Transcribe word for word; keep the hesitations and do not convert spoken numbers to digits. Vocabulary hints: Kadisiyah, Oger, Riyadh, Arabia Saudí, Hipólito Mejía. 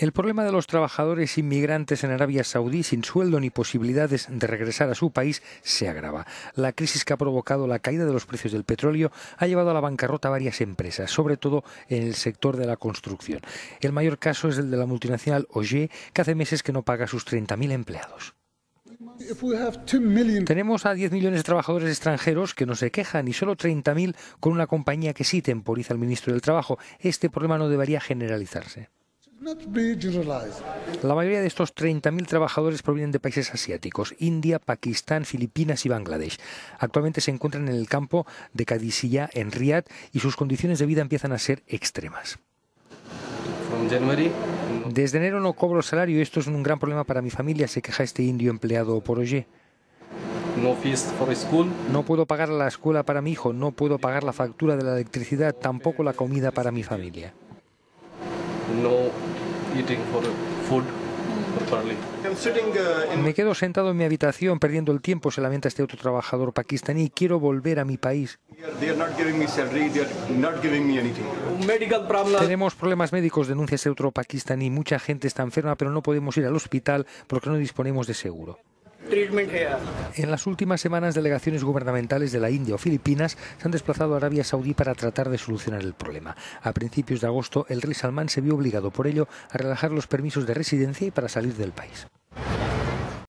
El problema de los trabajadores inmigrantes en Arabia Saudí sin sueldo ni posibilidades de regresar a su país se agrava. La crisis que ha provocado la caída de los precios del petróleo ha llevado a la bancarrota a varias empresas, sobre todo en el sector de la construcción. El mayor caso es el de la multinacional Oger, que hace meses que no paga a sus treinta mil empleados. Tenemos a diez millones de trabajadores extranjeros que no se quejan y solo treinta mil con una compañía que sí temporiza al ministro del Trabajo. Este problema no debería generalizarse. La mayoría de estos treinta mil trabajadores provienen de países asiáticos, India, Pakistán, Filipinas y Bangladesh. Actualmente se encuentran en el campo de Kadisiyah, en Riyadh, y sus condiciones de vida empiezan a ser extremas. Desde enero no cobro salario y esto es un gran problema para mi familia, se queja este indio empleado por Oye. No puedo pagar la escuela para mi hijo, no puedo pagar la factura de la electricidad, tampoco la comida para mi familia. Me quedo sentado en mi habitación perdiendo el tiempo, se lamenta este otro trabajador pakistaní. Quiero volver a mi país. Tenemos problemas médicos, denuncia este otro pakistaní. Mucha gente está enferma, pero no podemos ir al hospital porque no disponemos de seguro. En las últimas semanas, delegaciones gubernamentales de la India o Filipinas se han desplazado a Arabia Saudí para tratar de solucionar el problema. A principios de agosto, el rey Salman se vio obligado por ello a relajar los permisos de residencia y para salir del país.